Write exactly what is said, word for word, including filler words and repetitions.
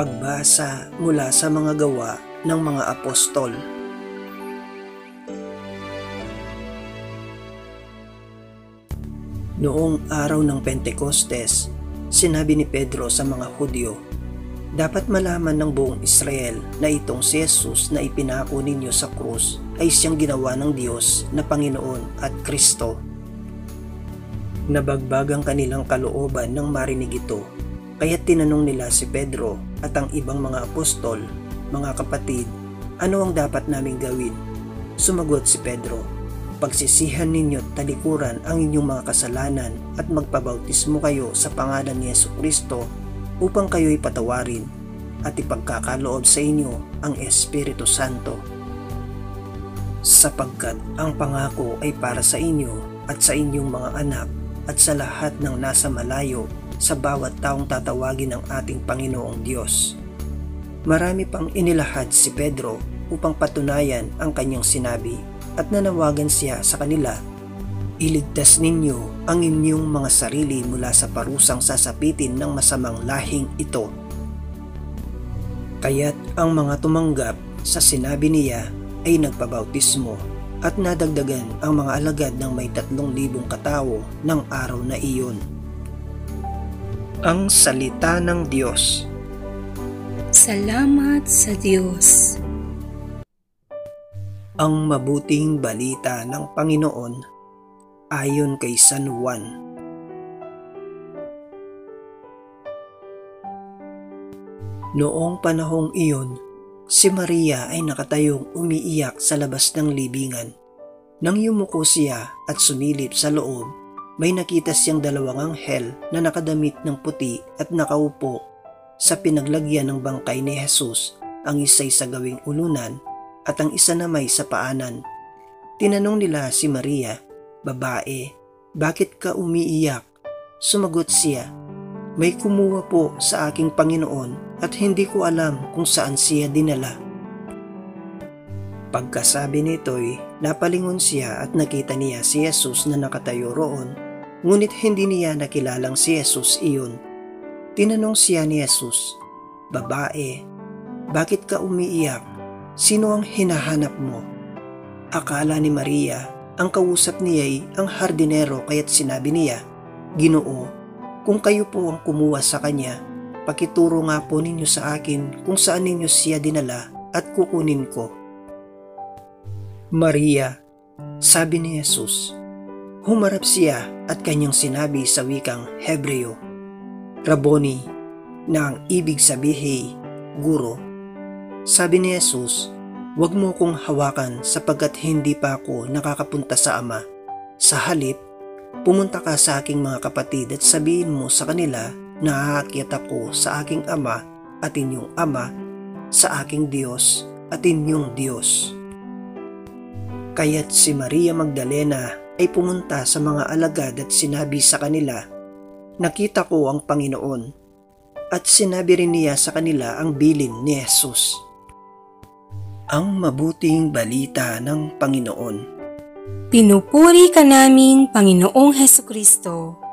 Pagbasa mula sa mga gawa ng mga apostol. Noong araw ng Pentecostes, sinabi ni Pedro sa mga Hudyo, "Dapat malaman ng buong Israel na itong si Jesus na ipinako ninyo sa krus ay siyang ginawa ng Diyos na Panginoon at Kristo." Nabagbag ang kanilang kalooban nang marinig ito, kaya tinanong nila si Pedro at ang ibang mga apostol, "Mga kapatid, ano ang dapat naming gawin?" Sumagot si Pedro, "Pagsisihan ninyo talikuran ang inyong mga kasalanan at magpabautismo kayo sa pangalan ni Jesucristo upang kayo'y patawarin at ipagkakaloob sa inyo ang Espiritu Santo. Sapagkat ang pangako ay para sa inyo at sa inyong mga anak at sa lahat ng nasa malayo sa bawat taong tatawagin ng ating Panginoong Diyos." Marami pang inilahad si Pedro upang patunayan ang kanyang sinabi, at nanawagan siya sa kanila, "Iligtas ninyo ang inyong mga sarili mula sa parusang sasapitin ng masamang lahing ito." Kaya't ang mga tumanggap sa sinabi niya ay nagpabautismo, at nadagdagan ang mga alagad ng may tatlong libong katao ng araw na iyon. Ang Salita ng Diyos. Salamat sa Diyos. Ang mabuting balita ng Panginoon ayon kay San Juan. Noong panahong iyon, si Maria ay nakatayong umiiyak sa labas ng libingan. Nang yumuko siya at sumilip sa loob, may nakita siyang dalawang anghel na nakadamit ng puti at nakaupo sa pinaglagyan ng bangkay ni Jesus, ang isa'y sa gawing ulunan at ang isa na may sa paanan. Tinanong nila si Maria, "Babae, bakit ka umiiyak?" Sumagot siya, "May kumuha po sa aking Panginoon at hindi ko alam kung saan siya dinala." Pagkasabi nito'y napalingon siya at nakita niya si Jesus na nakatayo roon, ngunit hindi niya nakilalang si Jesus iyon. Tinanong siya ni Jesus, "Babae, bakit ka umiiyak? Sino ang hinahanap mo?" Akala ni Maria, ang kausap niya'y ang hardinero, kaya't sinabi niya, "Ginoo, kung kayo po ang kumuha sa kanya, pakituro nga po ninyo sa akin kung saan ninyo siya dinala at kukunin ko." "Maria," sabi ni Jesus. Humarap siya at kanyang sinabi sa wikang Hebreo, "Raboni," na ang ibig sabihin, "Guro." Sabi ni Jesus, "Huwag mo kong hawakan sapagkat hindi pa ako nakakapunta sa Ama. Sa halip, pumunta ka sa aking mga kapatid at sabihin mo sa kanila na aakyat ako sa aking Ama at inyong Ama, sa aking Diyos at inyong Diyos." Kaya't si Maria Magdalena ay pumunta sa mga alagad at sinabi sa kanila, "Nakita ko ang Panginoon," at sinabi rin niya sa kanila ang bilin ni Jesus. Ang mabuting balita ng Panginoon. Pinupuri ka namin, Panginoong Jesucristo.